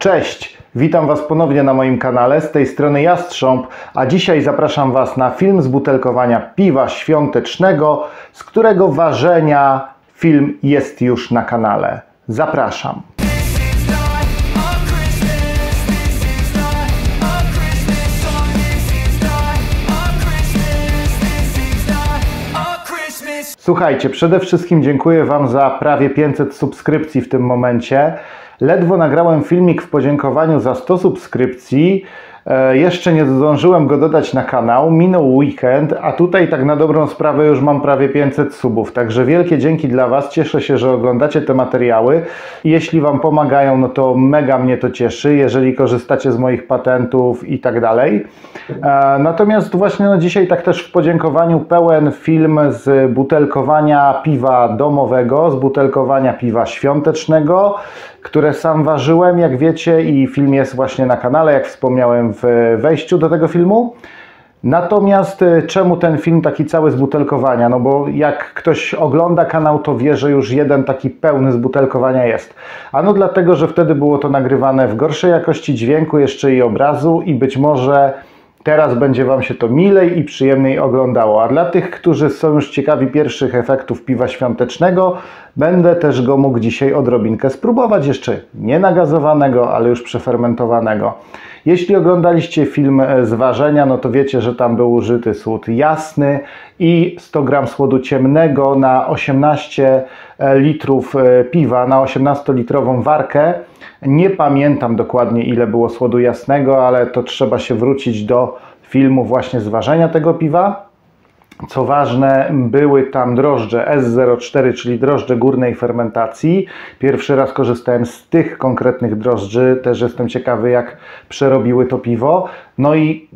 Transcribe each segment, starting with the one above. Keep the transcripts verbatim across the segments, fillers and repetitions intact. Cześć, witam Was ponownie na moim kanale, z tej strony Jastrząb, a dzisiaj zapraszam Was na film z butelkowania piwa świątecznego, z którego ważenia film jest już na kanale. Zapraszam. Słuchajcie, przede wszystkim dziękuję Wam za prawie pięćset subskrypcji w tym momencie. Ledwo nagrałem filmik w podziękowaniu za sto subskrypcji. E, jeszcze nie zdążyłem go dodać na kanał. Minął weekend, a tutaj tak na dobrą sprawę już mam prawie pięćset subów. Także wielkie dzięki dla Was. Cieszę się, że oglądacie te materiały. Jeśli Wam pomagają, no to mega mnie to cieszy, jeżeli korzystacie z moich patentów i tak dalej. E, natomiast właśnie no dzisiaj tak też w podziękowaniu pełen film z butelkowania piwa domowego, z butelkowania piwa świątecznego, które sam ważyłem, jak wiecie, i film jest właśnie na kanale, jak wspomniałem w wejściu do tego filmu. Natomiast czemu ten film taki cały z butelkowania? No bo jak ktoś ogląda kanał, to wie, że już jeden taki pełny z butelkowania jest. Ano dlatego, że wtedy było to nagrywane w gorszej jakości dźwięku, jeszcze i obrazu, i być może teraz będzie Wam się to milej i przyjemniej oglądało. A dla tych, którzy są już ciekawi pierwszych efektów piwa świątecznego, będę też go mógł dzisiaj odrobinkę spróbować, jeszcze nie nagazowanego, ale już przefermentowanego. Jeśli oglądaliście film z ważenia, no to wiecie, że tam był użyty słód jasny i sto gramów słodu ciemnego na osiemnaście litrów piwa, na osiemnastolitrową warkę. Nie pamiętam dokładnie, ile było słodu jasnego, ale to trzeba się wrócić do filmu właśnie z ważenia tego piwa. Co ważne, były tam drożdże S zero cztery, czyli drożdże górnej fermentacji. Pierwszy raz korzystałem z tych konkretnych drożdży, też jestem ciekawy, jak przerobiły to piwo. No i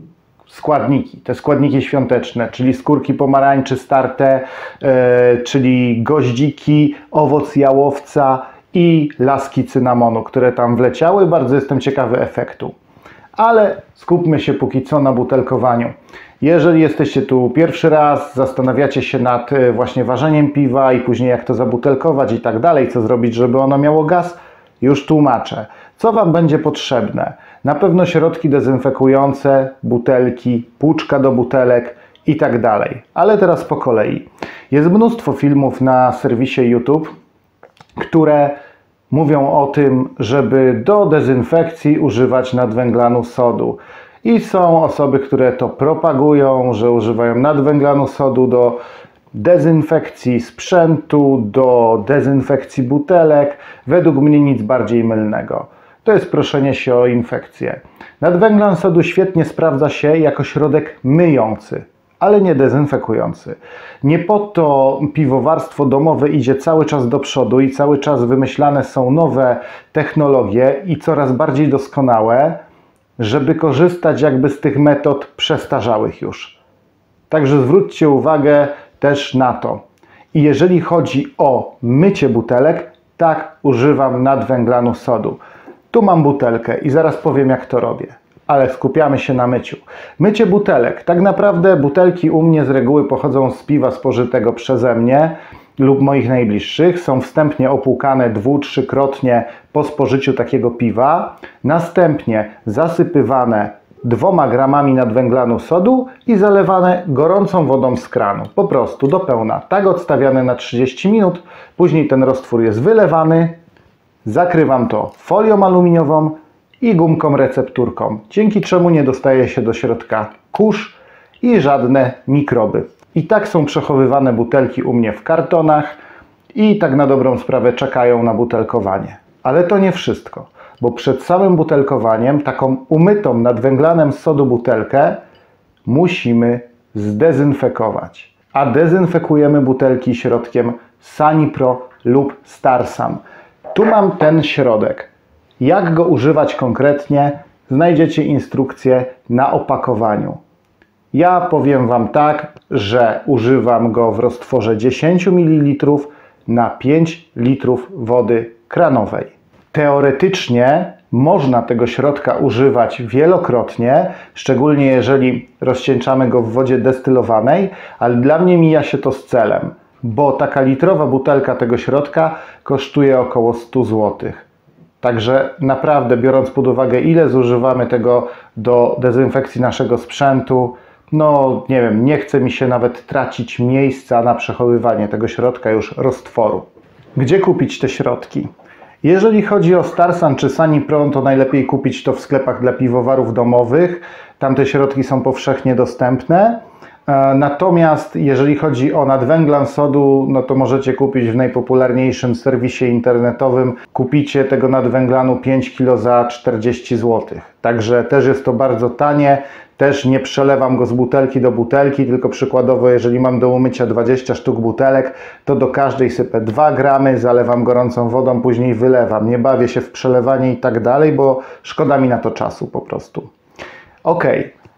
składniki, te składniki świąteczne, czyli skórki pomarańczy starte, yy, czyli goździki, owoc jałowca i laski cynamonu, które tam wleciały. Bardzo jestem ciekawy efektu. Ale skupmy się póki co na butelkowaniu. Jeżeli jesteście tu pierwszy raz, zastanawiacie się nad właśnie ważeniem piwa i później jak to zabutelkować i tak dalej, co zrobić, żeby ono miało gaz, już tłumaczę. Co Wam będzie potrzebne? Na pewno środki dezynfekujące, butelki, płuczka do butelek i tak dalej. Ale teraz po kolei. Jest mnóstwo filmów na serwisie YouTube, które mówią o tym, żeby do dezynfekcji używać nadwęglanu sodu. I są osoby, które to propagują, że używają nadwęglanu sodu do dezynfekcji sprzętu, do dezynfekcji butelek. Według mnie nic bardziej mylnego. To jest proszenie się o infekcję. Nadwęglan sodu świetnie sprawdza się jako środek myjący, ale nie dezynfekujący. Nie po to piwowarstwo domowe idzie cały czas do przodu i cały czas wymyślane są nowe technologie i coraz bardziej doskonałe, żeby korzystać jakby z tych metod przestarzałych już. Także zwróćcie uwagę też na to. I jeżeli chodzi o mycie butelek, tak, używam nadwęglanu sodu. Tu mam butelkę i zaraz powiem, jak to robię. Ale skupiamy się na myciu. Mycie butelek. Tak naprawdę butelki u mnie z reguły pochodzą z piwa spożytego przeze mnie lub moich najbliższych. Są wstępnie opłukane dwu-, trzykrotnie po spożyciu takiego piwa. Następnie zasypywane dwoma gramami nadwęglanu sodu i zalewane gorącą wodą z kranu. Po prostu do pełna. Tak odstawiane na trzydzieści minut. Później ten roztwór jest wylewany. Zakrywam to folią aluminiową i gumką recepturką, dzięki czemu nie dostaje się do środka kurz i żadne mikroby. I tak są przechowywane butelki u mnie w kartonach i tak na dobrą sprawę czekają na butelkowanie. Ale to nie wszystko, bo przed samym butelkowaniem taką umytą nadwęglanem sodu butelkę musimy zdezynfekować. A dezynfekujemy butelki środkiem Sanipro lub Star San. Tu mam ten środek. Jak go używać konkretnie, znajdziecie instrukcję na opakowaniu. Ja powiem Wam tak, że używam go w roztworze dziesięć ml na pięć litrów wody kranowej. Teoretycznie można tego środka używać wielokrotnie, szczególnie jeżeli rozcieńczamy go w wodzie destylowanej, ale dla mnie mija się to z celem, bo taka litrowa butelka tego środka kosztuje około sto złotych. Także naprawdę, biorąc pod uwagę, ile zużywamy tego do dezynfekcji naszego sprzętu, no nie wiem, nie chce mi się nawet tracić miejsca na przechowywanie tego środka już roztworu. Gdzie kupić te środki? Jeżeli chodzi o Star San czy Sanipro, to najlepiej kupić to w sklepach dla piwowarów domowych. Tam te środki są powszechnie dostępne. Natomiast jeżeli chodzi o nadwęglan sodu, no to możecie kupić w najpopularniejszym serwisie internetowym. Kupicie tego nadwęglanu pięć kilo za czterdzieści złotych. Także też jest to bardzo tanie. Też nie przelewam go z butelki do butelki, tylko przykładowo, jeżeli mam do umycia dwadzieścia sztuk butelek, to do każdej sypę dwa gramy, zalewam gorącą wodą, później wylewam. Nie bawię się w przelewanie i tak dalej, bo szkoda mi na to czasu po prostu. Ok.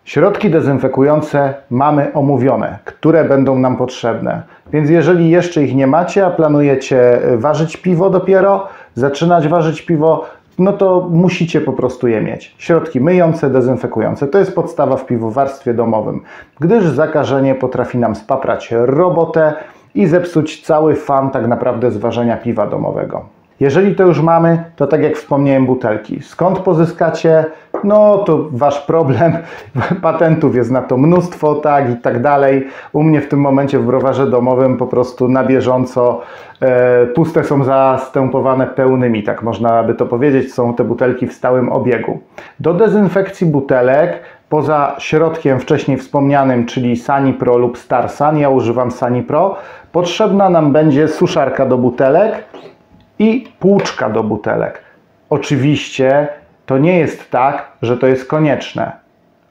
Środki dezynfekujące mamy omówione, które będą nam potrzebne. Więc jeżeli jeszcze ich nie macie, a planujecie ważyć piwo dopiero, zaczynać ważyć piwo, no to musicie po prostu je mieć. Środki myjące, dezynfekujące. To jest podstawa w piwowarstwie domowym, gdyż zakażenie potrafi nam spaprać robotę i zepsuć cały fan tak naprawdę z ważenia piwa domowego. Jeżeli to już mamy, to tak jak wspomniałem, butelki. Skąd pozyskacie? No to wasz problem. Patentów jest na to mnóstwo, tak i tak dalej. U mnie w tym momencie w browarze domowym po prostu na bieżąco e, puste są zastępowane pełnymi, tak można by to powiedzieć. Są te butelki w stałym obiegu. Do dezynfekcji butelek, poza środkiem wcześniej wspomnianym, czyli Sanipro lub Star San, ja używam Sanipro, potrzebna nam będzie suszarka do butelek i płuczka do butelek. Oczywiście to nie jest tak, że to jest konieczne,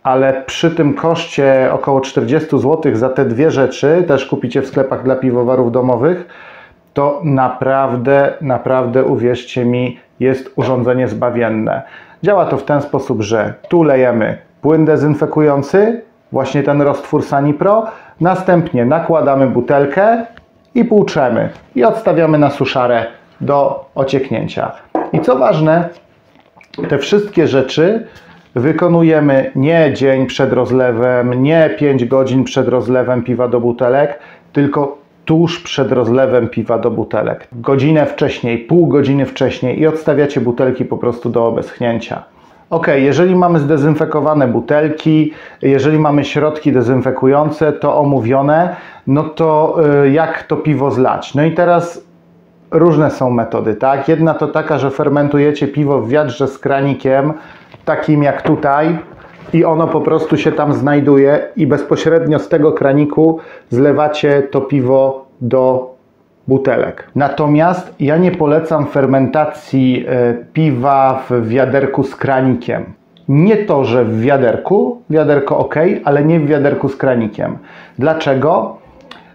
ale przy tym koszcie około czterdzieści złotych za te dwie rzeczy, też kupicie w sklepach dla piwowarów domowych, to naprawdę, naprawdę, uwierzcie mi, jest urządzenie zbawienne. Działa to w ten sposób, że tu lejemy płyn dezynfekujący, właśnie ten roztwór Sanipro, następnie nakładamy butelkę i płuczemy i odstawiamy na suszarę do ocieknięcia. I co ważne, te wszystkie rzeczy wykonujemy nie dzień przed rozlewem, nie pięć godzin przed rozlewem piwa do butelek, tylko tuż przed rozlewem piwa do butelek. Godzinę wcześniej, pół godziny wcześniej i odstawiacie butelki po prostu do obeschnięcia. Ok, jeżeli mamy zdezynfekowane butelki, jeżeli mamy środki dezynfekujące, to omówione, no to yy, jak to piwo zlać? No i teraz różne są metody, tak? Jedna to taka, że fermentujecie piwo w wiadrze z kranikiem, takim jak tutaj, i ono po prostu się tam znajduje i bezpośrednio z tego kraniku zlewacie to piwo do butelek. Natomiast ja nie polecam fermentacji piwa w wiaderku z kranikiem. Nie to, że w wiaderku, wiaderko ok, ale nie w wiaderku z kranikiem. Dlaczego?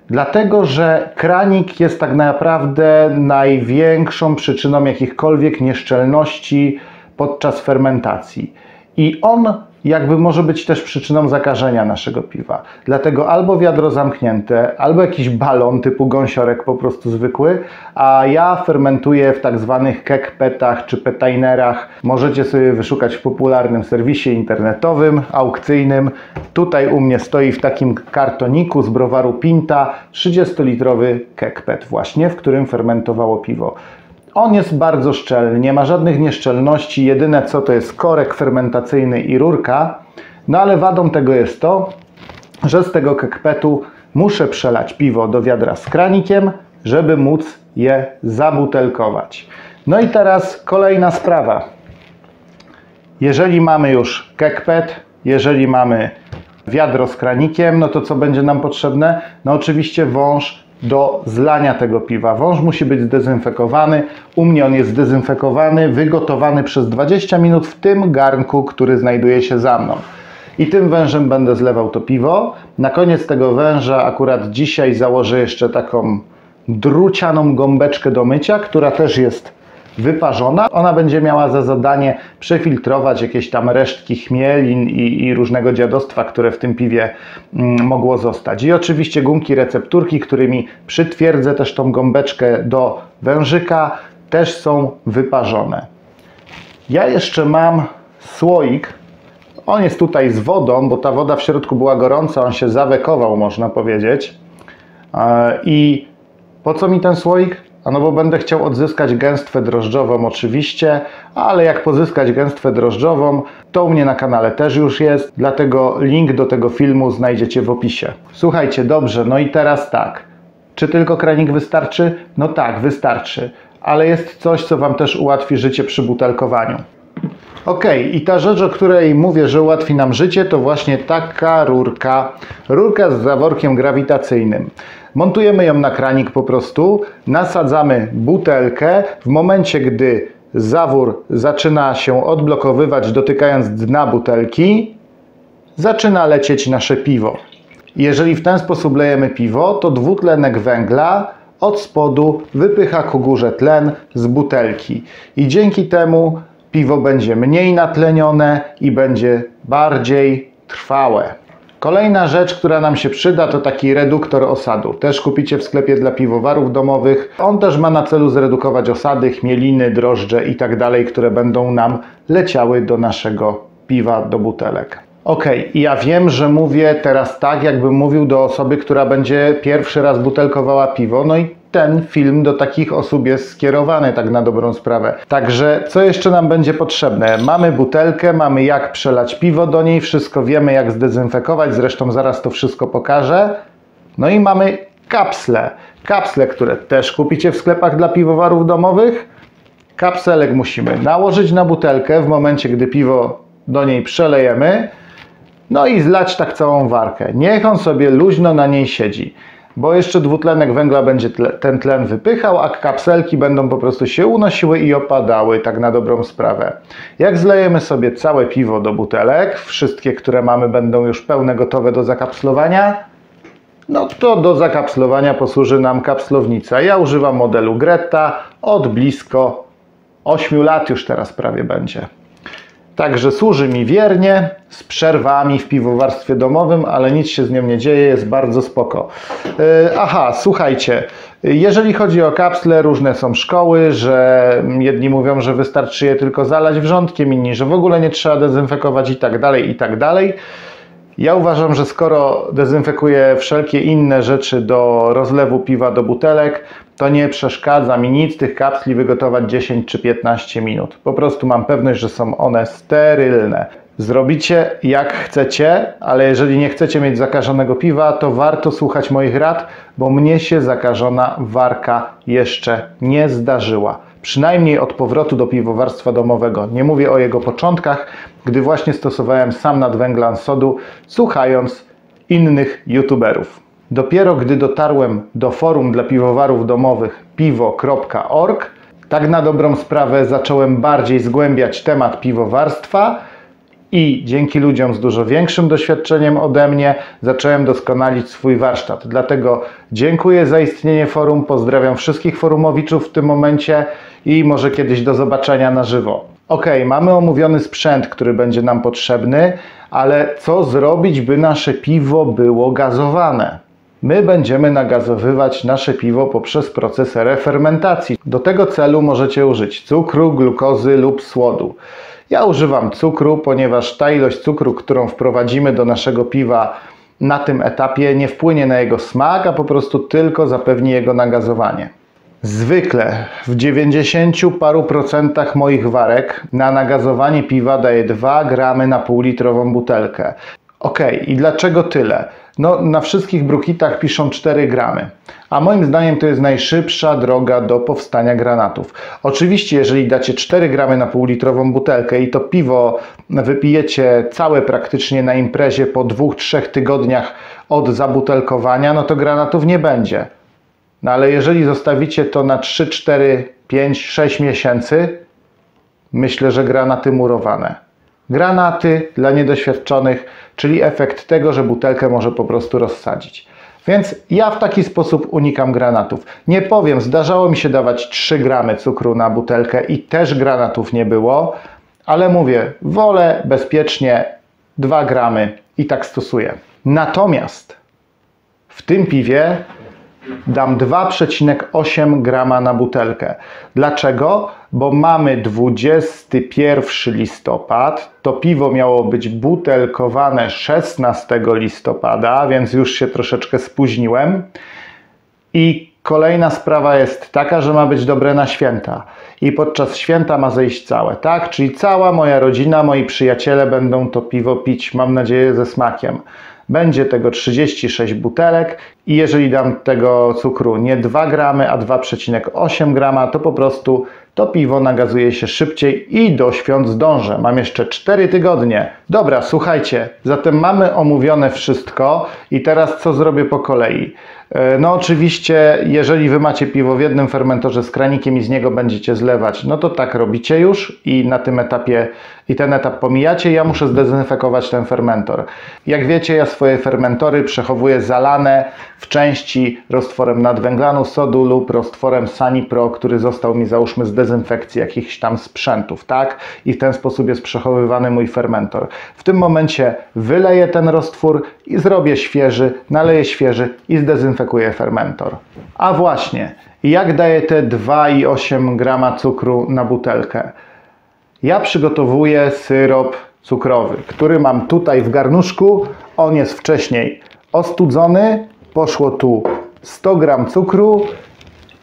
Dlatego, że kranik jest tak naprawdę największą przyczyną jakichkolwiek nieszczelności podczas fermentacji. I on jakby może być też przyczyną zakażenia naszego piwa. Dlatego albo wiadro zamknięte, albo jakiś balon typu gąsiorek po prostu zwykły, a ja fermentuję w tak zwanych kekpetach czy petainerach. Możecie sobie wyszukać w popularnym serwisie internetowym, aukcyjnym. Tutaj u mnie stoi w takim kartoniku z browaru Pinta trzydziestolitrowy kekpet właśnie, w którym fermentowało piwo. On jest bardzo szczelny, nie ma żadnych nieszczelności, jedyne co to jest korek fermentacyjny i rurka, no ale wadą tego jest to, że z tego kekpetu muszę przelać piwo do wiadra z kranikiem, żeby móc je zabutelkować. No i teraz kolejna sprawa. Jeżeli mamy już kekpet, jeżeli mamy wiadro z kranikiem, no to co będzie nam potrzebne? No oczywiście wąż do zlania tego piwa. Wąż musi być zdezynfekowany. U mnie on jest zdezynfekowany, wygotowany przez dwadzieścia minut w tym garnku, który znajduje się za mną. I tym wężem będę zlewał to piwo. Na koniec tego węża akurat dzisiaj założę jeszcze taką drucianą gąbeczkę do mycia, która też jest wyparzona. Ona będzie miała za zadanie przefiltrować jakieś tam resztki chmielin i, i różnego dziadostwa, które w tym piwie mm, mogło zostać. I oczywiście gumki recepturki, którymi przytwierdzę też tą gąbeczkę do wężyka, też są wyparzone. Ja jeszcze mam słoik. On jest tutaj z wodą, bo ta woda w środku była gorąca, on się zawekował, można powiedzieć. Yy, I po co mi ten słoik? A no bo będę chciał odzyskać gęstwę drożdżową oczywiście, ale jak pozyskać gęstwę drożdżową, to u mnie na kanale też już jest, dlatego link do tego filmu znajdziecie w opisie. Słuchajcie, dobrze, no i teraz tak. Czy tylko kranik wystarczy? No tak, wystarczy. Ale jest coś, co Wam też ułatwi życie przy butelkowaniu. Ok, i ta rzecz, o której mówię, że ułatwi nam życie, to właśnie taka rurka. Rurka z zaworkiem grawitacyjnym. Montujemy ją na kranik po prostu, nasadzamy butelkę. W momencie, gdy zawór zaczyna się odblokowywać, dotykając dna butelki, zaczyna lecieć nasze piwo. Jeżeli w ten sposób lejemy piwo, to dwutlenek węgla od spodu wypycha ku górze tlen z butelki. I dzięki temu piwo będzie mniej natlenione i będzie bardziej trwałe. Kolejna rzecz, która nam się przyda, to taki reduktor osadu. Też kupicie w sklepie dla piwowarów domowych. On też ma na celu zredukować osady, chmieliny, drożdże itd., które będą nam leciały do naszego piwa, do butelek. Ok, ja wiem, że mówię teraz tak, jakbym mówił do osoby, która będzie pierwszy raz butelkowała piwo. No i ten film do takich osób jest skierowany, tak na dobrą sprawę. Także co jeszcze nam będzie potrzebne? Mamy butelkę, mamy jak przelać piwo do niej, wszystko wiemy jak zdezynfekować, zresztą zaraz to wszystko pokażę. No i mamy kapsle. Kapsle, które też kupicie w sklepach dla piwowarów domowych. Kapselek musimy nałożyć na butelkę w momencie, gdy piwo do niej przelejemy. No i zlać tak całą warkę. Niech on sobie luźno na niej siedzi. Bo jeszcze dwutlenek węgla będzie tle, ten tlen wypychał, a kapselki będą po prostu się unosiły i opadały, tak na dobrą sprawę. Jak zlejemy sobie całe piwo do butelek, wszystkie, które mamy, będą już pełne, gotowe do zakapslowania, no to do zakapslowania posłuży nam kapslownica. Ja używam modelu Greta od blisko ośmiu lat już teraz prawie będzie. Także służy mi wiernie, z przerwami w piwowarstwie domowym, ale nic się z nią nie dzieje, jest bardzo spoko. Yy, aha, słuchajcie, jeżeli chodzi o kapsle, różne są szkoły, że jedni mówią, że wystarczy je tylko zalać wrzątkiem, inni, że w ogóle nie trzeba dezynfekować i tak dalej, i tak dalej. Ja uważam, że skoro dezynfekuję wszelkie inne rzeczy do rozlewu piwa do butelek, to nie przeszkadza mi nic tych kapsli wygotować dziesięć czy piętnaście minut. Po prostu mam pewność, że są one sterylne. Zrobicie jak chcecie, ale jeżeli nie chcecie mieć zakażonego piwa, to warto słuchać moich rad, bo mnie się zakażona warka jeszcze nie zdarzyła. Przynajmniej od powrotu do piwowarstwa domowego. Nie mówię o jego początkach, gdy właśnie stosowałem sam nadwęglan sodu, słuchając innych youtuberów. Dopiero gdy dotarłem do forum dla piwowarów domowych piwo kropka org, tak na dobrą sprawę zacząłem bardziej zgłębiać temat piwowarstwa i dzięki ludziom z dużo większym doświadczeniem ode mnie zacząłem doskonalić swój warsztat. Dlatego dziękuję za istnienie forum, pozdrawiam wszystkich forumowiczów w tym momencie i może kiedyś do zobaczenia na żywo. Ok, mamy omówiony sprzęt, który będzie nam potrzebny, ale co zrobić, by nasze piwo było gazowane? My będziemy nagazowywać nasze piwo poprzez proces refermentacji. Do tego celu możecie użyć cukru, glukozy lub słodu. Ja używam cukru, ponieważ ta ilość cukru, którą wprowadzimy do naszego piwa na tym etapie, nie wpłynie na jego smak, a po prostu tylko zapewni jego nagazowanie. Zwykle w dziewięćdziesięciu paru procentach moich warek na nagazowanie piwa daje dwa gramy na półlitrową butelkę. Ok, i dlaczego tyle? No, na wszystkich brukitach piszą cztery gramy, a moim zdaniem to jest najszybsza droga do powstania granatów. Oczywiście, jeżeli dacie cztery gramy na półlitrową butelkę i to piwo wypijecie całe praktycznie na imprezie po dwóch, trzech tygodniach od zabutelkowania, no to granatów nie będzie. No ale jeżeli zostawicie to na trzy, cztery, pięć, sześć miesięcy, myślę, że granaty murowane. Granaty dla niedoświadczonych, czyli efekt tego, że butelkę może po prostu rozsadzić. Więc ja w taki sposób unikam granatów. Nie powiem, zdarzało mi się dawać trzy gramy cukru na butelkę i też granatów nie było, ale mówię, wolę bezpiecznie dwa gramy i tak stosuję. Natomiast w tym piwie dam dwa przecinek osiem grama na butelkę. Dlaczego? Bo mamy dwudziesty pierwszy listopad, to piwo miało być butelkowane szesnastego listopada, więc już się troszeczkę spóźniłem i Kolejna sprawa jest taka, że ma być dobre na święta i podczas święta ma zejść całe, tak? Czyli cała moja rodzina, moi przyjaciele będą to piwo pić, mam nadzieję, ze smakiem. Będzie tego trzydzieści sześć butelek i jeżeli dam tego cukru nie dwa gramy, a dwa przecinek osiem grama, to po prostu to piwo nagazuje się szybciej i do świąt zdążę. Mam jeszcze cztery tygodnie. Dobra, słuchajcie, zatem mamy omówione wszystko i teraz co zrobię po kolei? No oczywiście, jeżeli Wy macie piwo w jednym fermentorze z kranikiem i z niego będziecie zlewać, no to tak robicie już i na tym etapie, i ten etap pomijacie. Ja muszę zdezynfekować ten fermentor. Jak wiecie, ja swoje fermentory przechowuję zalane w części roztworem nadwęglanu sodu lub roztworem Sanipro, który został mi, załóżmy, z dezynfekcji jakichś tam sprzętów, tak? I w ten sposób jest przechowywany mój fermentor. W tym momencie wyleję ten roztwór i zrobię świeży, naleję świeży i zdezynfekuję fermentor. A właśnie, jak daję te dwa przecinek osiem grama cukru na butelkę? Ja przygotowuję syrop cukrowy, który mam tutaj w garnuszku. On jest wcześniej ostudzony. Poszło tu sto gram cukru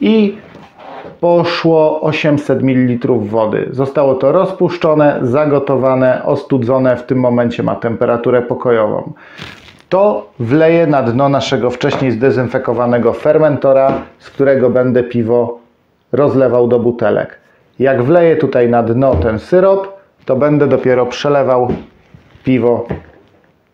i poszło osiemset mililitrów wody. Zostało to rozpuszczone, zagotowane, ostudzone. W tym momencie ma temperaturę pokojową. To wleję na dno naszego wcześniej zdezynfekowanego fermentora, z którego będę piwo rozlewał do butelek. Jak wleję tutaj na dno ten syrop, to będę dopiero przelewał piwo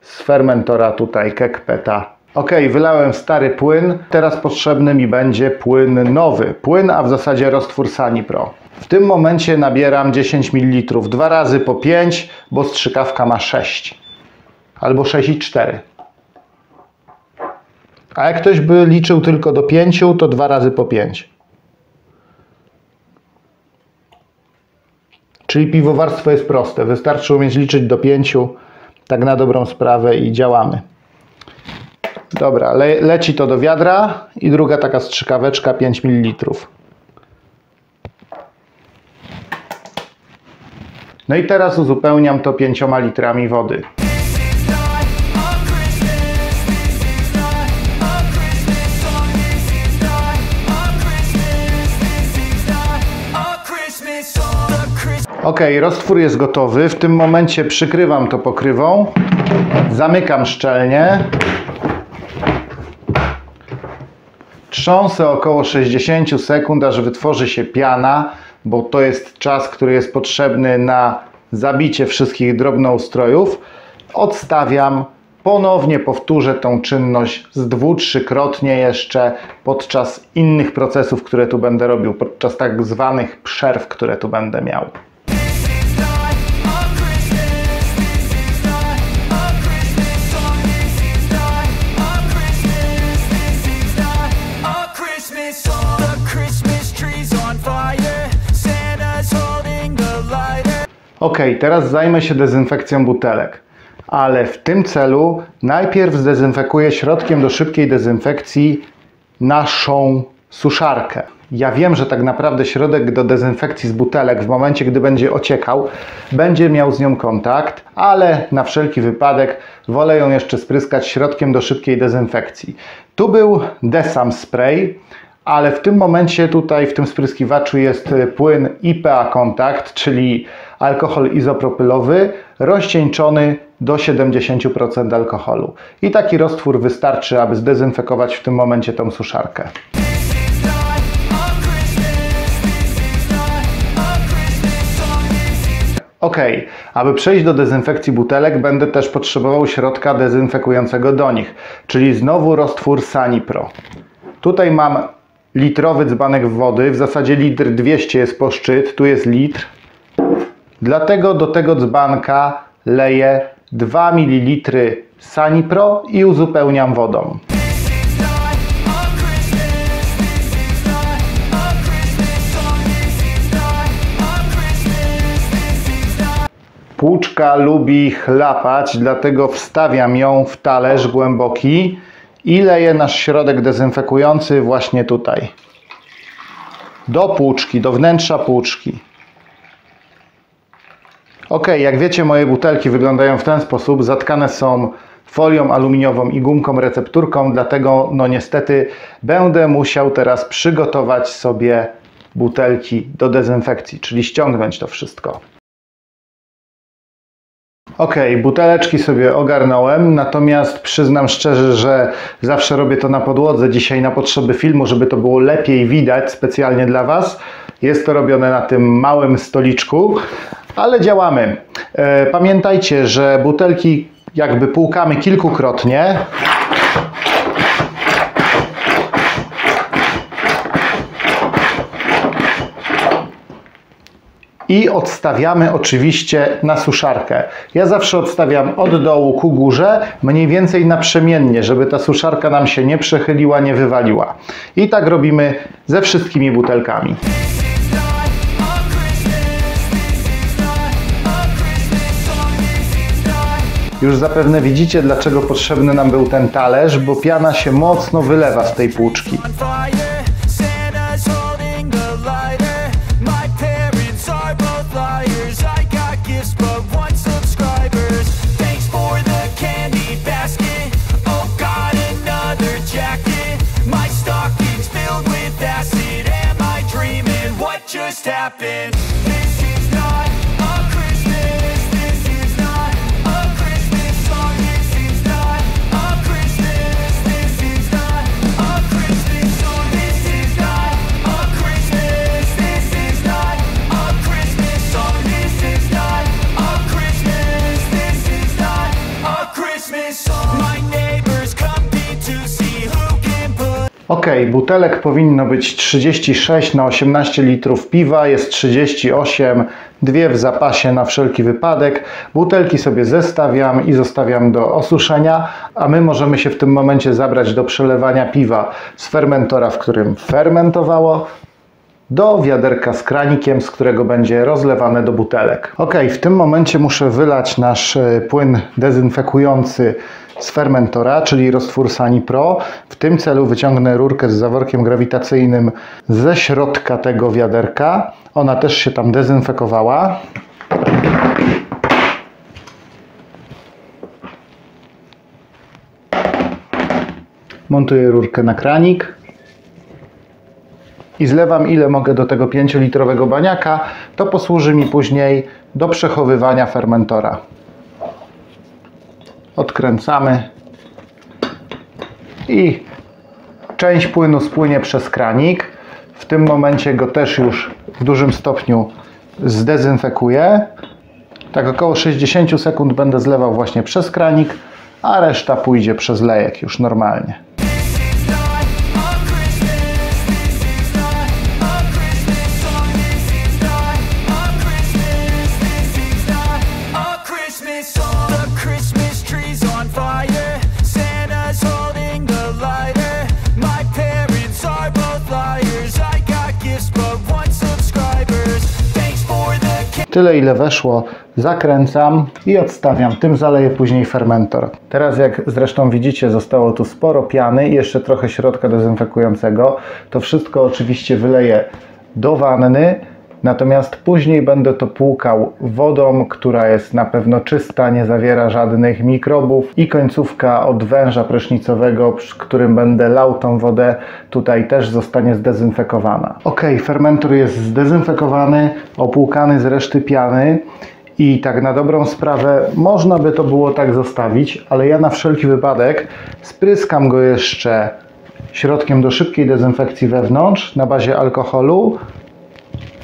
z fermentora tutaj, kekpeta. Ok, wylałem stary płyn, teraz potrzebny mi będzie płyn nowy. Płyn, a w zasadzie roztwór Sanipro. W tym momencie nabieram dziesięć mililitrów, dwa razy po pięć, bo strzykawka ma sześć. Albo sześć i cztery. A jak ktoś by liczył tylko do pięciu, to dwa razy po pięć. Czyli piwowarstwo jest proste. Wystarczy umieć liczyć do pięciu, tak na dobrą sprawę i działamy. Dobra, le leci to do wiadra i druga taka strzykaweczka, pięć mililitrów. No i teraz uzupełniam to pięcioma litrami wody. Ok, roztwór jest gotowy. W tym momencie przykrywam to pokrywą. Zamykam szczelnie. Trząsę około sześćdziesiąt sekund, aż wytworzy się piana, bo to jest czas, który jest potrzebny na zabicie wszystkich drobnoustrojów. Odstawiam, ponownie powtórzę tą czynność z dwu, trzykrotnie jeszcze podczas innych procesów, które tu będę robił, podczas tak zwanych przerw, które tu będę miał. Ok, teraz zajmę się dezynfekcją butelek, ale w tym celu najpierw zdezynfekuję środkiem do szybkiej dezynfekcji naszą suszarkę. Ja wiem, że tak naprawdę środek do dezynfekcji z butelek w momencie, gdy będzie ociekał, będzie miał z nią kontakt, ale na wszelki wypadek wolę ją jeszcze spryskać środkiem do szybkiej dezynfekcji. Tu był Desam Spray, ale w tym momencie tutaj w tym spryskiwaczu jest płyn I P A Kontakt, czyli alkohol izopropylowy rozcieńczony do siedemdziesięciu procent alkoholu. I taki roztwór wystarczy, aby zdezynfekować w tym momencie tą suszarkę. Ok, aby przejść do dezynfekcji butelek, będę też potrzebował środka dezynfekującego do nich, czyli znowu roztwór Sanipro. Tutaj mam litrowy dzbanek wody, w zasadzie litr dwieście jest po szczyt, tu jest litr. Dlatego do tego dzbanka leję dwa mililitry Sanipro i uzupełniam wodą. Płuczka lubi chlapać, dlatego wstawiam ją w talerz głęboki i leję nasz środek dezynfekujący właśnie tutaj. Do płuczki, do wnętrza płuczki. Ok, jak wiecie, moje butelki wyglądają w ten sposób. Zatkane są folią aluminiową i gumką recepturką, dlatego no niestety będę musiał teraz przygotować sobie butelki do dezynfekcji, czyli ściągnąć to wszystko. Ok, buteleczki sobie ogarnąłem, natomiast przyznam szczerze, że zawsze robię to na podłodze. Dzisiaj na potrzeby filmu, żeby to było lepiej widać specjalnie dla Was. Jest to robione na tym małym stoliczku, ale działamy. E, pamiętajcie, że butelki jakby płukamy kilkukrotnie. I odstawiamy oczywiście na suszarkę. Ja zawsze odstawiam od dołu ku górze, mniej więcej naprzemiennie, żeby ta suszarka nam się nie przechyliła, nie wywaliła. I tak robimy ze wszystkimi butelkami. Już zapewne widzicie, dlaczego potrzebny nam był ten talerz, bo piana się mocno wylewa z tej płuczki. Ok, butelek powinno być trzydzieści sześć na osiemnaście litrów piwa, jest trzydzieści osiem, dwie w zapasie na wszelki wypadek. Butelki sobie zestawiam i zostawiam do osuszenia, a my możemy się w tym momencie zabrać do przelewania piwa z fermentora, w którym fermentowało, do wiaderka z kranikiem, z którego będzie rozlewane do butelek. Ok, w tym momencie muszę wylać nasz płyn dezynfekujący z fermentora, czyli roztwór Sanipro. W tym celu wyciągnę rurkę z zaworkiem grawitacyjnym ze środka tego wiaderka. Ona też się tam dezynfekowała. Montuję rurkę na kranik i zlewam ile mogę do tego pięciolitrowego baniaka. To posłuży mi później do przechowywania fermentora. Odkręcamy i część płynu spłynie przez kranik. W tym momencie go też już w dużym stopniu zdezynfekuję. Tak około sześćdziesiąt sekund będę zlewał właśnie przez kranik, a reszta pójdzie przez lejek już normalnie. Tyle ile weszło, zakręcam i odstawiam. Tym zaleję później fermentor. Teraz jak zresztą widzicie, zostało tu sporo piany i jeszcze trochę środka dezynfekującego. To wszystko oczywiście wyleję do wanny, natomiast później będę to płukał wodą, która jest na pewno czysta, nie zawiera żadnych mikrobów, i końcówka od węża prysznicowego, przy którym będę lał tą wodę, tutaj też zostanie zdezynfekowana. Ok, fermentor jest zdezynfekowany, opłukany z reszty piany i tak na dobrą sprawę można by to było tak zostawić, ale ja na wszelki wypadek spryskam go jeszcze środkiem do szybkiej dezynfekcji wewnątrz na bazie alkoholu.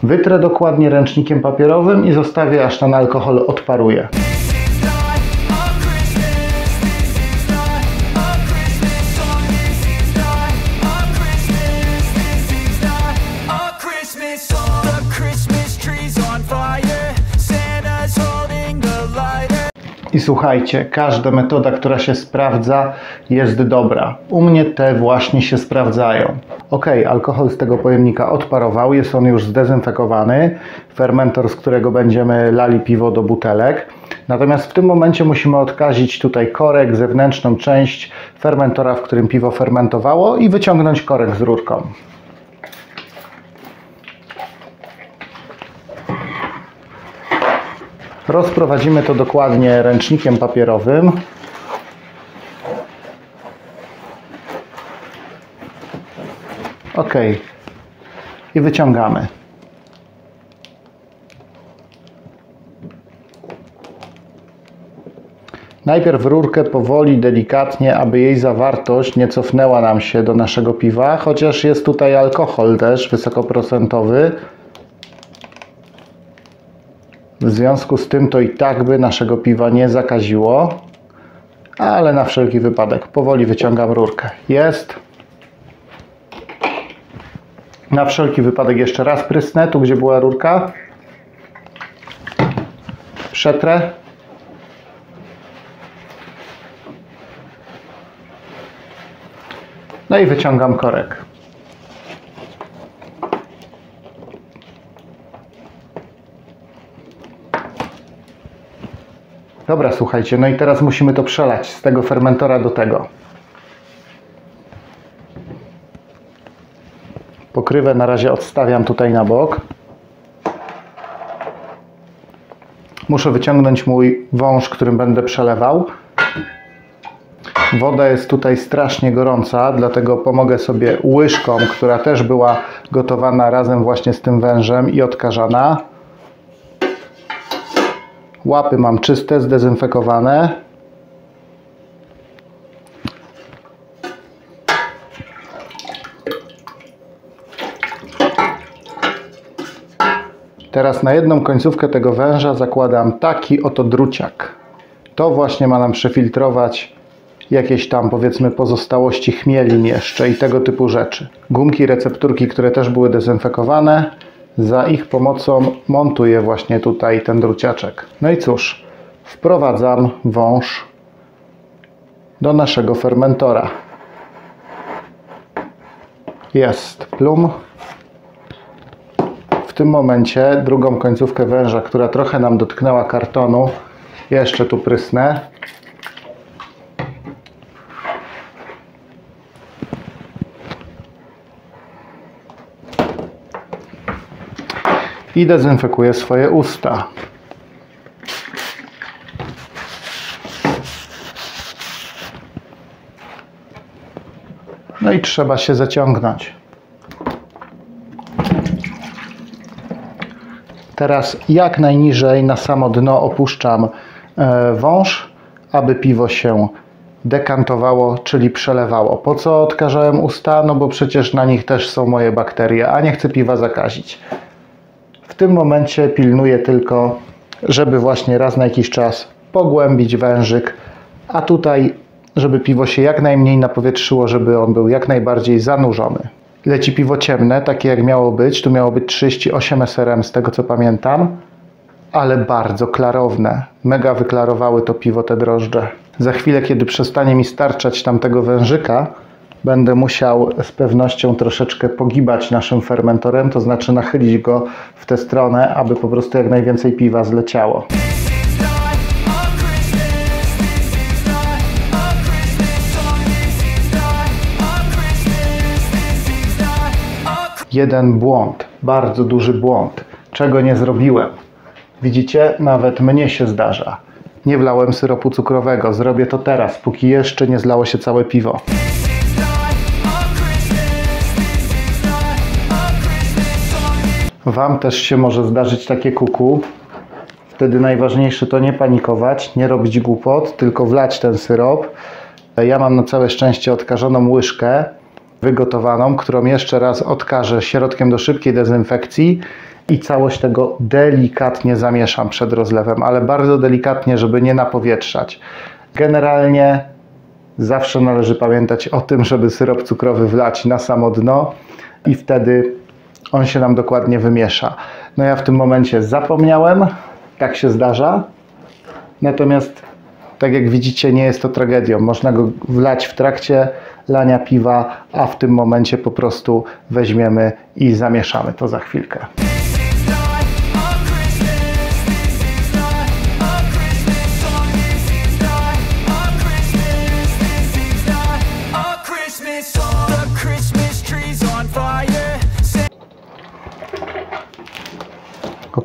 Wytrę dokładnie ręcznikiem papierowym i zostawię, aż ten alkohol odparuje. I słuchajcie, każda metoda, która się sprawdza, jest dobra. U mnie te właśnie się sprawdzają. Ok, alkohol z tego pojemnika odparował, jest on już zdezynfekowany. Fermentor, z którego będziemy lali piwo do butelek. Natomiast w tym momencie musimy odkazić tutaj korek, zewnętrzną część fermentora, w którym piwo fermentowało, i wyciągnąć korek z rurką. Rozprowadzimy to dokładnie ręcznikiem papierowym. OK. I wyciągamy. Najpierw rurkę powoli, delikatnie, aby jej zawartość nie cofnęła nam się do naszego piwa, chociaż jest tutaj alkohol też wysokoprocentowy. W związku z tym to i tak by naszego piwa nie zakaziło, ale na wszelki wypadek powoli wyciągam rurkę. Jest. Na wszelki wypadek jeszcze raz prysnę, tu gdzie była rurka. Przetrę. No i wyciągam korek. Dobra, słuchajcie, no i teraz musimy to przelać z tego fermentora do tego. Pokrywę na razie odstawiam tutaj na bok. Muszę wyciągnąć mój wąż, którym będę przelewał. Woda jest tutaj strasznie gorąca, dlatego pomogę sobie łyżką, która też była gotowana razem właśnie z tym wężem i odkażana. Łapy mam czyste, zdezynfekowane. Teraz na jedną końcówkę tego węża zakładam taki oto druciak. To właśnie ma nam przefiltrować jakieś tam, powiedzmy, pozostałości chmielin jeszcze i tego typu rzeczy. Gumki, recepturki, które też były dezynfekowane, za ich pomocą montuję właśnie tutaj ten druciaczek. No i cóż, wprowadzam wąż do naszego fermentora. Jest plum. W tym momencie drugą końcówkę węża, która trochę nam dotknęła kartonu, jeszcze tu prysnę. I dezynfekuję swoje usta. No i trzeba się zaciągnąć. Teraz jak najniżej na samo dno opuszczam wąż, aby piwo się dekantowało, czyli przelewało. Po co odkażałem usta? No bo przecież na nich też są moje bakterie, a nie chcę piwa zakazić. W tym momencie pilnuję tylko, żeby właśnie raz na jakiś czas pogłębić wężyk, a tutaj, żeby piwo się jak najmniej napowietrzyło, żeby on był jak najbardziej zanurzony. Leci piwo ciemne, takie jak miało być, tu miało być trzydzieści osiem S R M z tego co pamiętam, ale bardzo klarowne, mega wyklarowały to piwo te drożdże. Za chwilę, kiedy przestanie mi starczać tamtego wężyka, będę musiał z pewnością troszeczkę pogibać naszym fermentorem, to znaczy nachylić go w tę stronę, aby po prostu jak najwięcej piwa zleciało. Jeden błąd, bardzo duży błąd, czego nie zrobiłem. Widzicie, nawet mnie się zdarza. Nie wlałem syropu cukrowego, zrobię to teraz, póki jeszcze nie zlało się całe piwo. Wam też się może zdarzyć takie kuku. Wtedy najważniejsze to nie panikować, nie robić głupot, tylko wlać ten syrop. Ja mam na całe szczęście odkażoną łyżkę wygotowaną, którą jeszcze raz odkażę środkiem do szybkiej dezynfekcji i całość tego delikatnie zamieszam przed rozlewem, ale bardzo delikatnie, żeby nie napowietrzać. Generalnie zawsze należy pamiętać o tym, żeby syrop cukrowy wlać na samo dno i wtedy on się nam dokładnie wymiesza. No ja w tym momencie zapomniałem, tak się zdarza. Natomiast, tak jak widzicie, nie jest to tragedią. Można go wlać w trakcie lania piwa, a w tym momencie po prostu weźmiemy i zamieszamy to za chwilkę.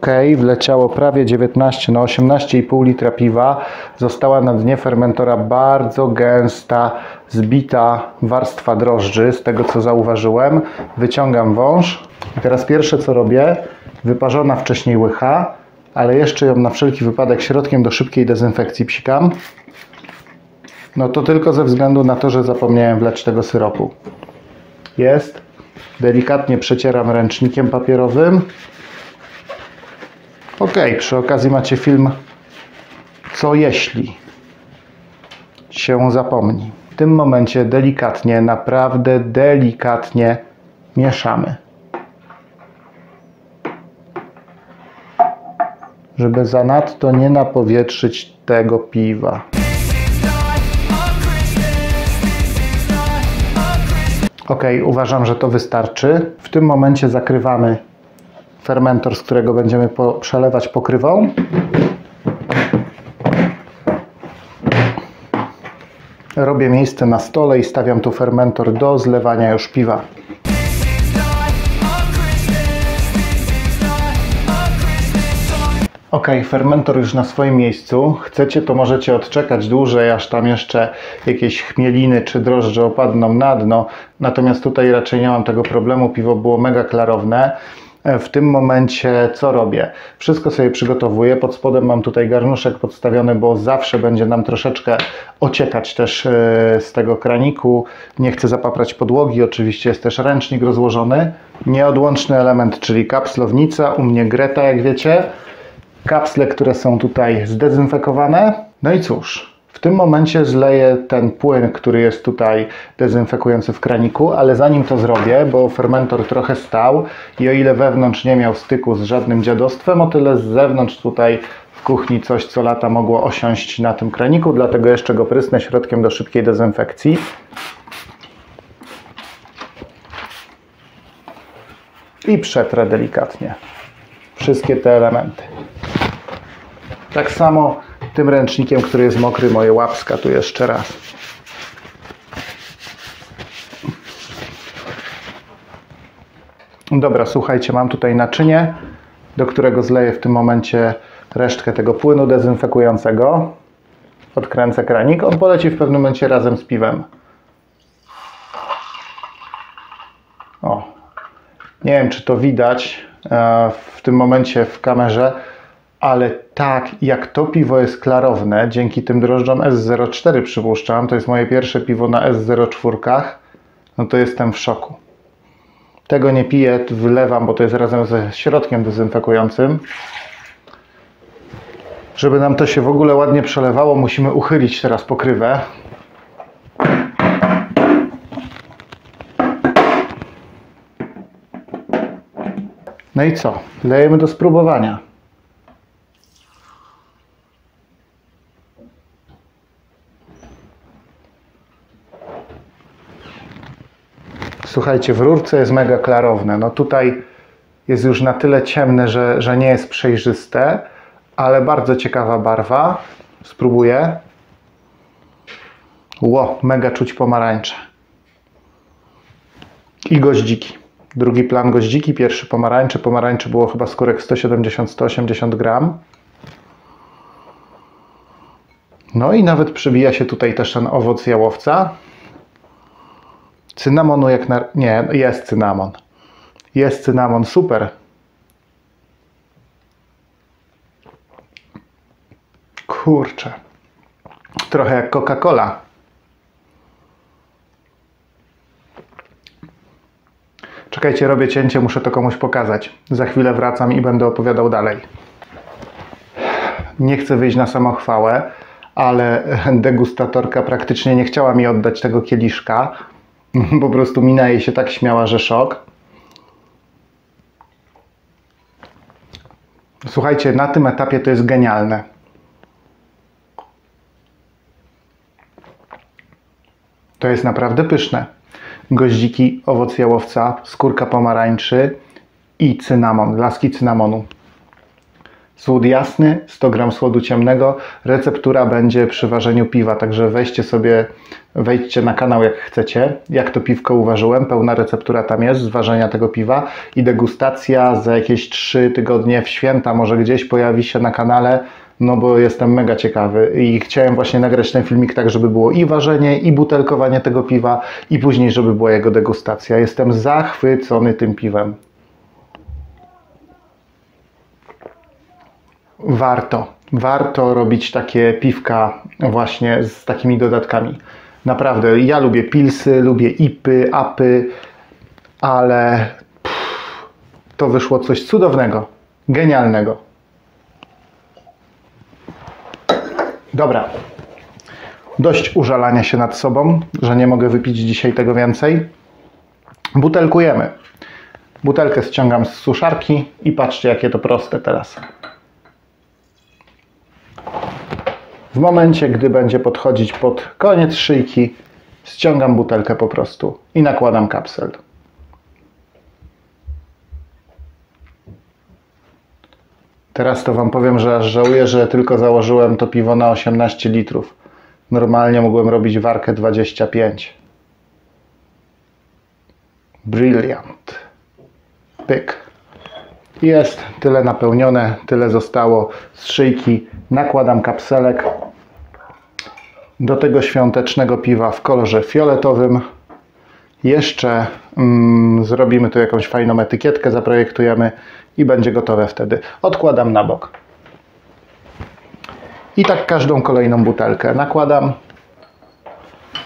ok, wleciało prawie dziewiętnaście, no osiemnaście i pół litra piwa. Została na dnie fermentora bardzo gęsta, zbita warstwa drożdży, z tego co zauważyłem. Wyciągam wąż i teraz pierwsze co robię, wyparzona wcześniej łycha, ale jeszcze ją na wszelki wypadek środkiem do szybkiej dezynfekcji psikam. No to tylko ze względu na to, że zapomniałem wlać tego syropu. Jest. Delikatnie przecieram ręcznikiem papierowym. Ok, przy okazji macie film, co jeśli się zapomni. W tym momencie delikatnie, naprawdę delikatnie mieszamy, żeby zanadto nie napowietrzyć tego piwa. Ok, uważam, że to wystarczy. W tym momencie zakrywamy fermentor, z którego będziemy po przelewać pokrywą. Robię miejsce na stole i stawiam tu fermentor do zlewania już piwa. Ok, fermentor już na swoim miejscu. Chcecie, to możecie odczekać dłużej, aż tam jeszcze jakieś chmieliny czy drożdże opadną na dno. Natomiast tutaj raczej nie mam tego problemu, piwo było mega klarowne. W tym momencie co robię? Wszystko sobie przygotowuję. Pod spodem mam tutaj garnuszek podstawiony, bo zawsze będzie nam troszeczkę ociekać też z tego kraniku. Nie chcę zapaprać podłogi, oczywiście jest też ręcznik rozłożony. Nieodłączny element, czyli kapslownica, u mnie Greta, jak wiecie. Kapsle, które są tutaj zdezynfekowane. No i cóż, w tym momencie zleję ten płyn, który jest tutaj dezynfekujący w kraniku, ale zanim to zrobię, bo fermentor trochę stał i o ile wewnątrz nie miał styku z żadnym dziadostwem, o tyle z zewnątrz tutaj w kuchni coś co lata mogło osiąść na tym kraniku, dlatego jeszcze go prysnę środkiem do szybkiej dezynfekcji. I przetrę delikatnie wszystkie te elementy. Tak samo tym ręcznikiem, który jest mokry, moje łapska tu jeszcze raz. Dobra, słuchajcie, mam tutaj naczynie, do którego zleję w tym momencie resztkę tego płynu dezynfekującego. Odkręcę kranik, on poleci w pewnym momencie razem z piwem. O, nie wiem, czy to widać w tym momencie w kamerze, ale tak, jak to piwo jest klarowne, dzięki tym drożdżom S zero cztery przypuszczam, to jest moje pierwsze piwo na S zero cztery, no to jestem w szoku. Tego nie piję, wylewam, bo to jest razem ze środkiem dezynfekującym. Żeby nam to się w ogóle ładnie przelewało, musimy uchylić teraz pokrywę. No i co? Lejemy do spróbowania. Słuchajcie, w rurce jest mega klarowne. No tutaj jest już na tyle ciemne, że, że nie jest przejrzyste, ale bardzo ciekawa barwa. Spróbuję. Ło, mega czuć pomarańcze. I goździki. Drugi plan goździki, pierwszy pomarańczy. Pomarańczy było chyba skórek sto siedemdziesiąt sto osiemdziesiąt gram. No i nawet przebija się tutaj też ten owoc jałowca. Cynamonu jak na... Nie, jest cynamon. Jest cynamon, super. Kurczę. Trochę jak Coca-Cola. Czekajcie, robię cięcie, muszę to komuś pokazać. Za chwilę wracam i będę opowiadał dalej. Nie chcę wyjść na samochwałę, ale degustatorka praktycznie nie chciała mi oddać tego kieliszka. Po prostu mina jej się tak śmiała, że szok. Słuchajcie, na tym etapie to jest genialne. To jest naprawdę pyszne. Goździki, owoc jałowca, skórka pomarańczy i cynamon, laski cynamonu. Słód jasny, sto gram słodu ciemnego. Receptura będzie przy ważeniu piwa, także weźcie sobie, wejdźcie na kanał jak chcecie, jak to piwko uważyłem. Pełna receptura tam jest z ważenia tego piwa i degustacja za jakieś trzy tygodnie w święta może gdzieś pojawi się na kanale, no bo jestem mega ciekawy i chciałem właśnie nagrać ten filmik tak, żeby było i ważenie, i butelkowanie tego piwa i później, żeby była jego degustacja. Jestem zachwycony tym piwem. Warto, warto robić takie piwka właśnie z takimi dodatkami. Naprawdę, ja lubię pilsy, lubię ipy, apy, ale pff, to wyszło coś cudownego, genialnego. Dobra, dość użalania się nad sobą, że nie mogę wypić dzisiaj tego więcej. Butelkujemy. Butelkę ściągam z suszarki i patrzcie, jakie to proste teraz. W momencie, gdy będzie podchodzić pod koniec szyjki, ściągam butelkę po prostu i nakładam kapsel. Teraz to Wam powiem, że aż żałuję, że tylko założyłem to piwo na osiemnaście litrów. Normalnie mogłem robić warkę dwadzieścia pięć. Brilliant. Pyk. Jest tyle napełnione, tyle zostało z szyjki. Nakładam kapselek do tego świątecznego piwa w kolorze fioletowym. Jeszcze mm, zrobimy tu jakąś fajną etykietkę, zaprojektujemy i będzie gotowe wtedy. Odkładam na bok. I tak każdą kolejną butelkę nakładam.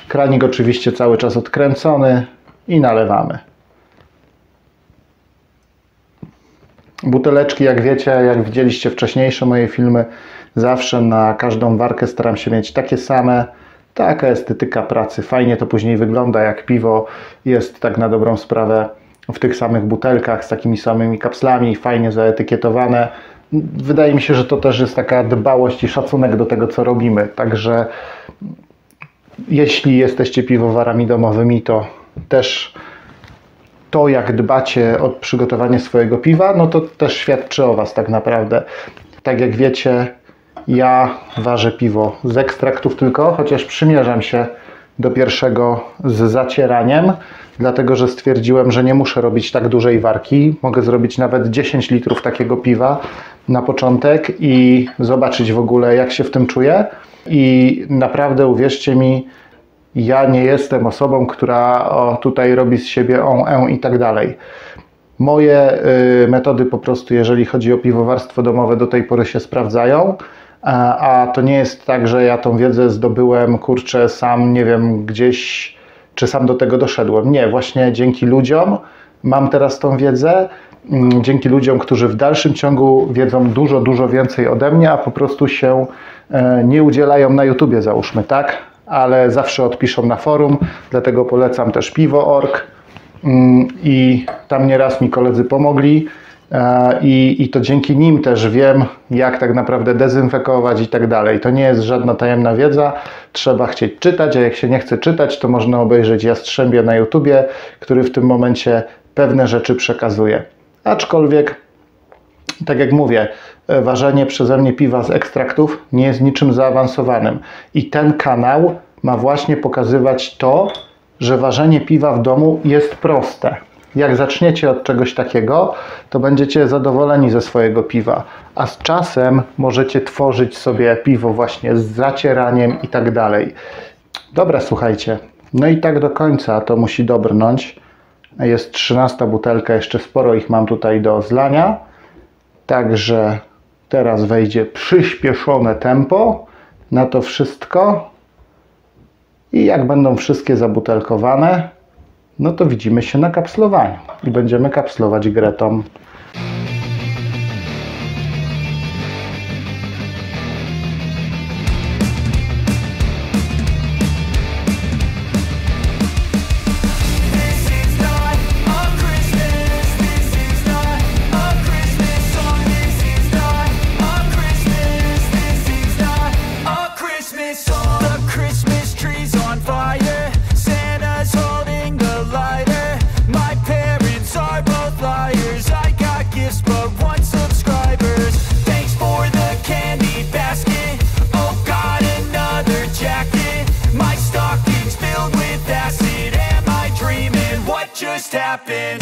Kranik oczywiście cały czas odkręcony i nalewamy. Buteleczki, jak wiecie, jak widzieliście wcześniejsze moje filmy, zawsze na każdą warkę staram się mieć takie same. Taka estetyka pracy. Fajnie to później wygląda, jak piwo jest tak na dobrą sprawę w tych samych butelkach, z takimi samymi kapslami, fajnie zaetykietowane. Wydaje mi się, że to też jest taka dbałość i szacunek do tego, co robimy. Także jeśli jesteście piwowarami domowymi, to też to, jak dbacie o przygotowanie swojego piwa, no to też świadczy o Was tak naprawdę. Tak jak wiecie, ja ważę piwo z ekstraktów tylko, chociaż przymierzam się do pierwszego z zacieraniem, dlatego że stwierdziłem, że nie muszę robić tak dużej warki. Mogę zrobić nawet dziesięć litrów takiego piwa na początek i zobaczyć w ogóle, jak się w tym czuję. I naprawdę uwierzcie mi, ja nie jestem osobą, która o, tutaj robi z siebie on i tak dalej. Moje y, metody po prostu, jeżeli chodzi o piwowarstwo domowe, do tej pory się sprawdzają. A to nie jest tak, że ja tą wiedzę zdobyłem, kurczę, sam, nie wiem, gdzieś, czy sam do tego doszedłem. Nie, właśnie dzięki ludziom mam teraz tą wiedzę, dzięki ludziom, którzy w dalszym ciągu wiedzą dużo, dużo więcej ode mnie, a po prostu się nie udzielają na YouTubie, załóżmy, tak? Ale zawsze odpiszą na forum, dlatego polecam też piwo kropka org i tam nieraz mi koledzy pomogli. I, I to dzięki nim też wiem, jak tak naprawdę dezynfekować i tak dalej. To nie jest żadna tajemna wiedza, trzeba chcieć czytać, a jak się nie chce czytać, to można obejrzeć Jastrzębia na YouTubie, który w tym momencie pewne rzeczy przekazuje. Aczkolwiek, tak jak mówię, ważenie przeze mnie piwa z ekstraktów nie jest niczym zaawansowanym. I ten kanał ma właśnie pokazywać to, że ważenie piwa w domu jest proste. Jak zaczniecie od czegoś takiego, to będziecie zadowoleni ze swojego piwa, a z czasem możecie tworzyć sobie piwo właśnie z zacieraniem i tak dalej. Dobra, słuchajcie, no i tak do końca to musi dobrnąć. Jest trzynasta butelka, jeszcze sporo ich mam tutaj do zlania, także teraz wejdzie przyspieszone tempo na to wszystko i jak będą wszystkie zabutelkowane, no to widzimy się na kapslowaniu i będziemy kapslować Gretą. Lighter. My parents are both liars. I got happen.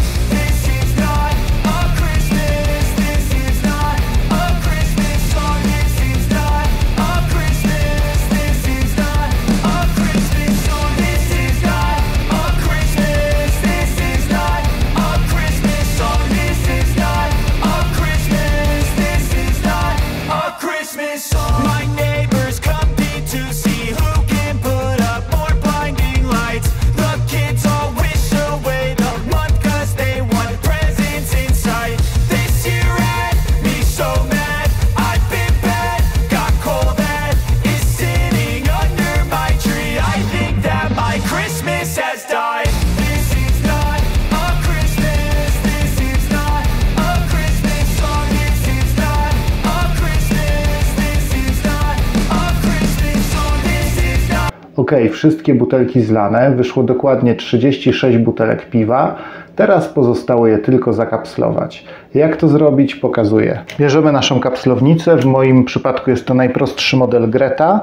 Ok, wszystkie butelki zlane, wyszło dokładnie trzydzieści sześć butelek piwa, teraz pozostało je tylko zakapslować. Jak to zrobić, pokazuję. Bierzemy naszą kapslownicę, w moim przypadku jest to najprostszy model Greta.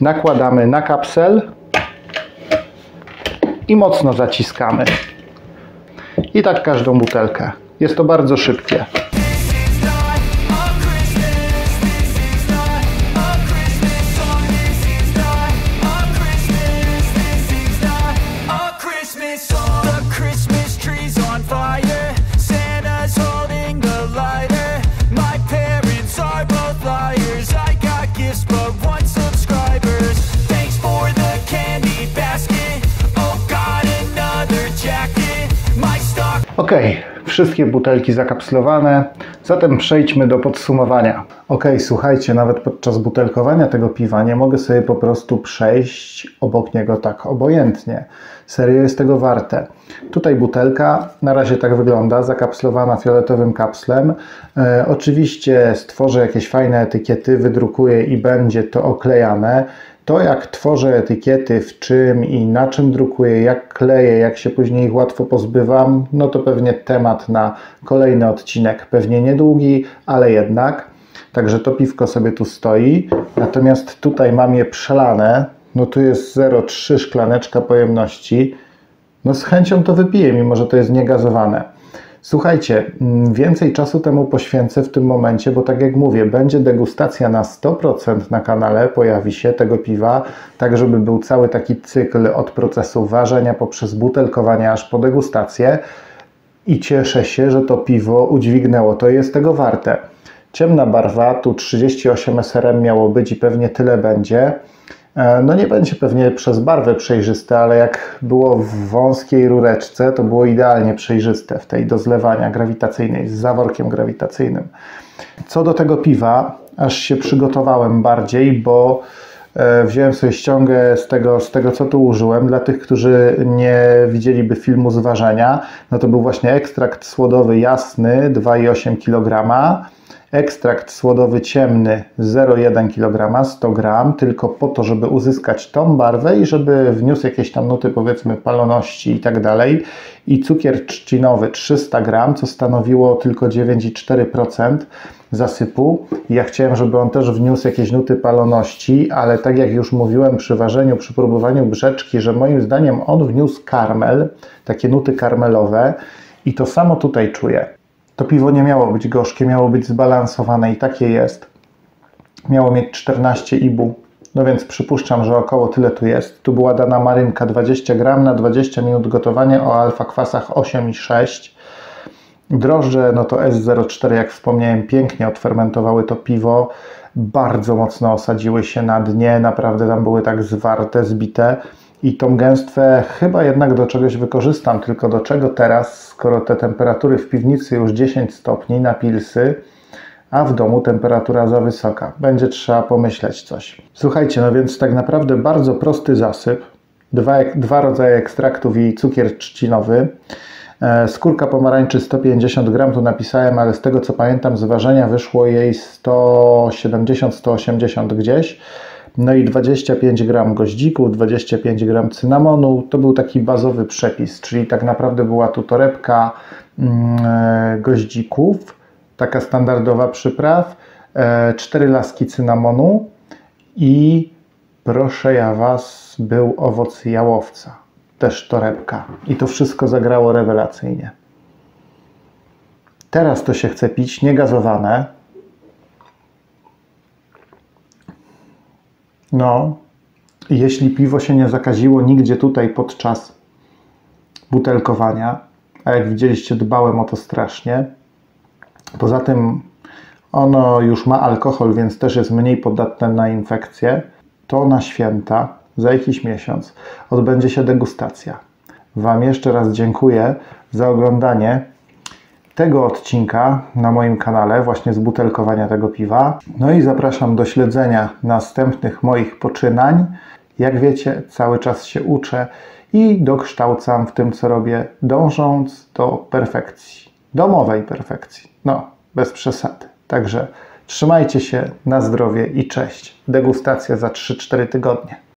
Nakładamy na kapsel i mocno zaciskamy. I tak każdą butelkę. Jest to bardzo szybkie. Ok, wszystkie butelki zakapslowane, zatem przejdźmy do podsumowania. Ok, słuchajcie, nawet podczas butelkowania tego piwa nie mogę sobie po prostu przejść obok niego tak obojętnie. Serio jest tego warte. Tutaj butelka na razie tak wygląda, zakapslowana fioletowym kapslem. E, oczywiście stworzę jakieś fajne etykiety, wydrukuję i będzie to oklejane. To, jak tworzę etykiety, w czym i na czym drukuję, jak kleję, jak się później ich łatwo pozbywam, no to pewnie temat na kolejny odcinek. Pewnie niedługi, ale jednak. Także to piwko sobie tu stoi. Natomiast tutaj mam je przelane. No tu jest zero przecinek trzy szklaneczka pojemności. No z chęcią to wypiję, mimo że to jest niegazowane. Słuchajcie, więcej czasu temu poświęcę w tym momencie, bo tak jak mówię, będzie degustacja na sto procent na kanale, pojawi się tego piwa, tak żeby był cały taki cykl od procesu ważenia poprzez butelkowanie aż po degustację i cieszę się, że to piwo udźwignęło, to jest tego warte. Ciemna barwa, tu trzydzieści osiem S R M miało być i pewnie tyle będzie. No nie będzie pewnie przez barwę przejrzyste, ale jak było w wąskiej rureczce, to było idealnie przejrzyste w tej do zlewania grawitacyjnej, z zaworkiem grawitacyjnym. Co do tego piwa, aż się przygotowałem bardziej, bo wziąłem sobie ściągę z tego, z tego, co tu użyłem. Dla tych, którzy nie widzieliby filmu z ważenia, no to był właśnie ekstrakt słodowy jasny dwa i osiem kilograma. Ekstrakt słodowy ciemny zero przecinek jeden kilograma, sto gram, tylko po to, żeby uzyskać tą barwę i żeby wniósł jakieś tam nuty, powiedzmy, paloności i tak dalej. I cukier trzcinowy trzysta gram, co stanowiło tylko dziewięć przecinek cztery procent zasypu. Ja chciałem, żeby on też wniósł jakieś nuty paloności, ale tak jak już mówiłem przy ważeniu, przy próbowaniu brzeczki, że moim zdaniem on wniósł karmel, takie nuty karmelowe i to samo tutaj czuję. To piwo nie miało być gorzkie, miało być zbalansowane i takie jest. Miało mieć czternaście I B U, no więc przypuszczam, że około tyle tu jest. Tu była dana marynka dwadzieścia gram na dwadzieścia minut gotowania o alfa kwasach osiem i sześć. Drożdże, no to S zero cztery, jak wspomniałem, pięknie odfermentowały to piwo. Bardzo mocno osadziły się na dnie, naprawdę tam były tak zwarte, zbite. I tą gęstwę chyba jednak do czegoś wykorzystam, tylko do czego teraz, skoro te temperatury w piwnicy już dziesięć stopni na pilsy, a w domu temperatura za wysoka. Będzie trzeba pomyśleć coś. Słuchajcie, no więc tak naprawdę bardzo prosty zasyp. Dwa, dwa rodzaje ekstraktów i cukier trzcinowy. Skórka pomarańczy sto pięćdziesiąt gram, tu napisałem, ale z tego co pamiętam z ważenia wyszło jej sto siedemdziesiąt sto osiemdziesiąt gdzieś. No i dwadzieścia pięć gram goździków, dwadzieścia pięć gram cynamonu. To był taki bazowy przepis, czyli tak naprawdę była tu torebka goździków, taka standardowa przypraw, cztery laski cynamonu i proszę ja was, był owoc jałowca. też torebka. I to wszystko zagrało rewelacyjnie. Teraz to się chce pić niegazowane. No, jeśli piwo się nie zakaziło nigdzie tutaj podczas butelkowania, a jak widzieliście, dbałem o to strasznie. Poza tym ono już ma alkohol, więc też jest mniej podatne na infekcje. To na święta, za jakiś miesiąc, odbędzie się degustacja. Wam jeszcze raz dziękuję za oglądanie tego odcinka na moim kanale, właśnie z butelkowania tego piwa. No i zapraszam do śledzenia następnych moich poczynań. Jak wiecie, cały czas się uczę i dokształcam w tym, co robię, dążąc do perfekcji. Domowej perfekcji. No, bez przesady. Także trzymajcie się, na zdrowie i cześć. Degustacja za trzy cztery tygodnie.